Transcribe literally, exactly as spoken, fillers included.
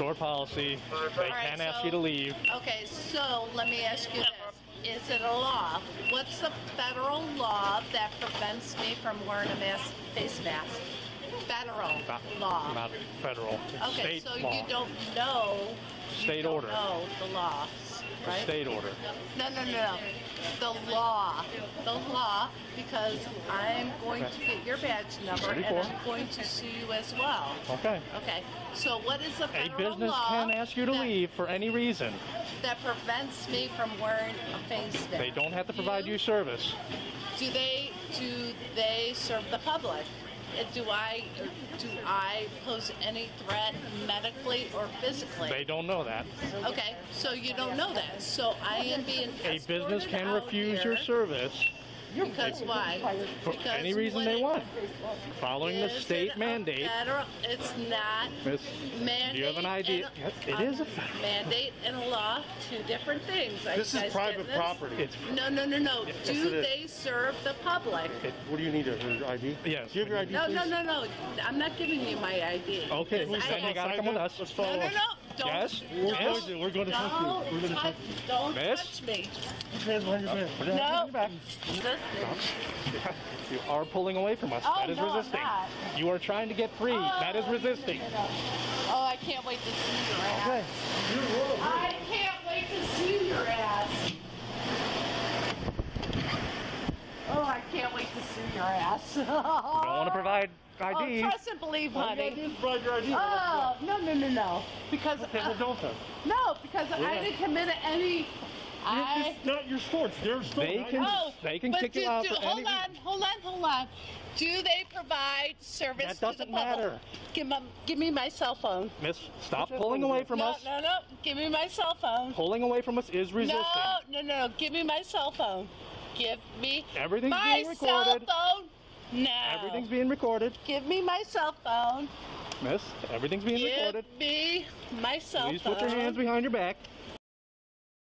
store policy. They can ask you to leave. Okay, so let me ask you this. Is it a law? What's the federal law that prevents me from wearing a mask, face mask? Federal not, law. Not federal. Okay, state so law. You don't know. State you don't order. Know the law, right? The state order. No, no, no, no. The law. The law, because I'm going okay. to get your badge number thirty-four. And I'm going to sue you as well. Okay. Okay. So what is the federal law? A business law can ask you to that, leave for any reason. That prevents me from wearing a face mask. They don't have to provide you, you service. Do they? Do they serve the public? Do I do I pose any threat medically or physically? They don't know that. Okay, so you don't know that. So I am being a business can refuse your service. Because why? For because any reason they want. Following the state mandate. Federal, it's not it's, mandate. Do you have an idea? A, it is a federal. Mandate and a law, two different things. This is private this? property. It's, no, no, no, no. Yes, do they serve the public? It, what do you need? Your I D? Yes. Do you have your I D, no, please? No, no, no. I'm not giving you my I D. Okay. Who's then you gotta come with us. Let's follow no, no, no. Don't, yes. We're going to. We're going to talk to you. We're going to talk to you. Don't touch me. No. You are pulling away from us. Oh, that is no, resisting. You are trying to get free. Oh, that is resisting. Oh, I can't wait to see your ass. Okay. I can't wait to see your ass. Oh, I can't wait to see your ass. You don't want to provide I D. Oh, trust and believe, honey. You provide your I D. Oh, no, no, no, no. Because okay, uh, well, don't no, because yeah. I didn't commit any. I, it's not your store. It's their store. They can, oh, they can kick do, you out. Do, for hold any... on, hold on, hold on. Do they provide service that doesn't to the matter. Public? Give, my, give me my cell phone. Miss, stop pulling away from no, us. No, no, no. Give me my cell phone. Pulling away from us is resisting. No, no, no. no. Give me my cell phone. Give me Everything's my being recorded. cell phone. No. Everything's being recorded. Give me my cell phone. Miss, everything's being give recorded. Give me my cell Please phone. Please put your hands behind your back.